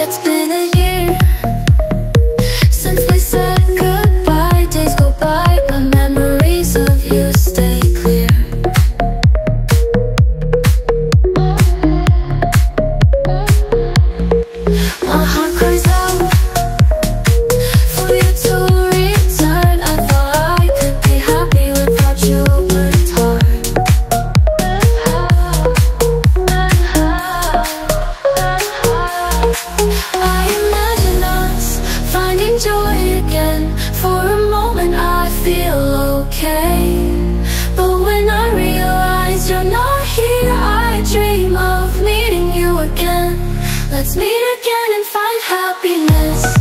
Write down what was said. It's been a year since we said goodbye. Days go by, but memories of you stay clear. My heart cries out for you to return. I thought I could be happy without you, but it's hard. I imagine us finding joy again. For a moment I feel okay, but when I realize you're not here, I dream of meeting you again. Let's meet again and find happiness.